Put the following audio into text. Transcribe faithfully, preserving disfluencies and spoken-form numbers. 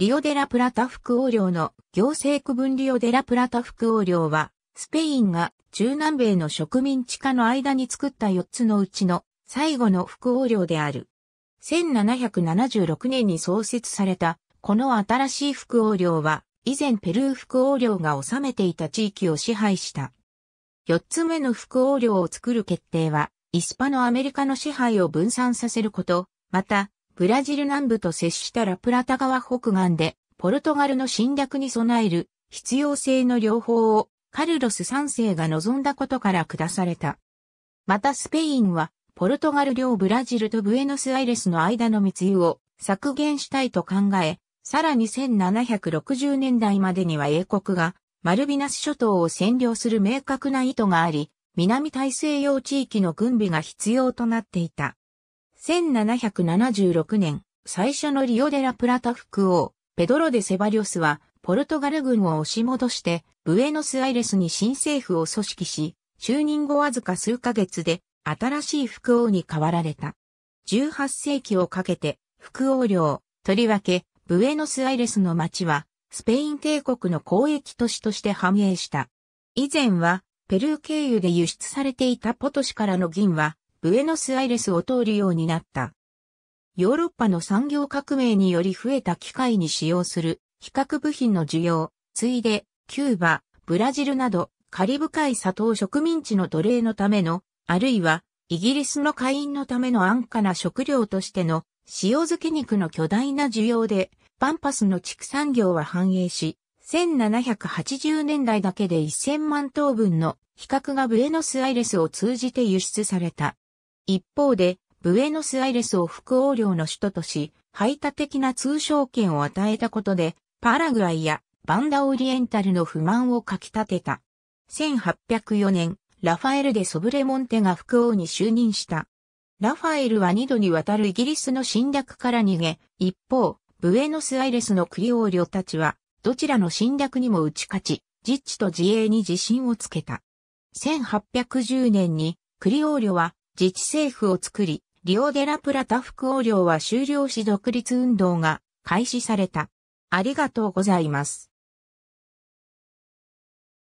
リオデラプラタ副王領の行政区分リオデラプラタ副王領は、スペインが中南米の植民地化の間に作ったよっつのうちの最後の副王領である。せんななひゃくななじゅうろくねんに創設された、この新しい副王領は、以前ペルー副王領が治めていた地域を支配した。よっつめの副王領を作る決定は、イスパノアメリカの支配を分散させること、また、ブラジル南部と接したラプラタ川北岸で、ポルトガルの侵略に備える必要性の両方をカルロスさんせいが望んだことから下された。またスペインは、ポルトガル領ブラジルとブエノスアイレスの間の密輸を削減したいと考え、さらにせんななひゃくろくじゅうねんだいまでには英国がマルビナス諸島を占領する明確な意図があり、南大西洋地域の軍備が必要となっていた。せんななひゃくななじゅうろくねん、最初のリオデラプラタ副王、ペドロ・デ・セバリョスは、ポルトガル軍を押し戻して、ブエノスアイレスに新政府を組織し、就任後わずか数ヶ月で、新しい副王に変わられた。じゅうはっせいきをかけて、副王領、とりわけ、ブエノスアイレスの町は、スペイン帝国の交易都市として繁栄した。以前は、ペルー経由で輸出されていたポトシからの銀は、ブエノスアイレスを通るようになった。ヨーロッパの産業革命により増えた機械に使用する皮革部品の需要、ついで、キューバ、ブラジルなどカリブ海砂糖植民地の奴隷のための、あるいはイギリスの会員のための安価な食料としての塩漬け肉の巨大な需要で、パンパスの畜産業は繁栄し、せんななひゃくはちじゅうねんだいだけでせんまんとう分の皮革がブエノスアイレスを通じて輸出された。一方で、ブエノスアイレスを副王領の首都とし、排他的な通商権を与えたことで、パラグアイやバンダオリエンタルの不満をかき立てた。せんはっぴゃくよねん、ラファエル・デ・ソブレモンテが副王に就任した。ラファエルはにどにわたるイギリスの侵略から逃げ、一方、ブエノスアイレスのクリオーリョたちは、どちらの侵略にも打ち勝ち、自治と自衛に自信をつけた。せんはっぴゃくじゅうねんに、クリオーリョは、自治政府を作り、リオデラプラタ副王領は終了し独立運動が開始された。ありがとうございます。